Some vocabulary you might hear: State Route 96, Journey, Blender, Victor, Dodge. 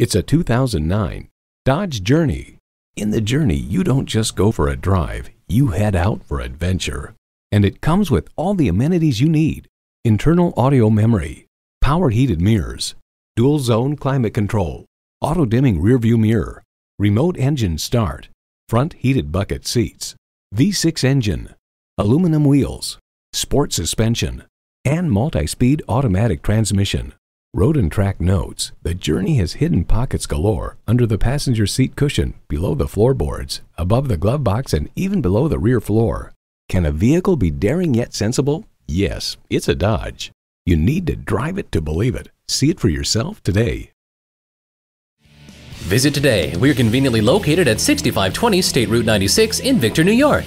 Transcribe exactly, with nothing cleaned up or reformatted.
It's a two thousand nine Dodge Journey. In the Journey, you don't just go for a drive, you head out for adventure. And it comes with all the amenities you need. Internal audio memory, power heated mirrors, dual zone climate control, auto dimming rear view mirror, remote engine start, front heated bucket seats, V six engine, aluminum wheels, sport suspension, and multi-speed automatic transmission. Road and track notes, the Journey has hidden pockets galore under the passenger seat cushion, below the floorboards, above the glove box, and even below the rear floor. Can a vehicle be daring yet sensible? Yes, it's a Dodge. You need to drive it to believe it. See it for yourself today. Visit today. We're conveniently located at sixty-five twenty State Route ninety-six in Victor, New York.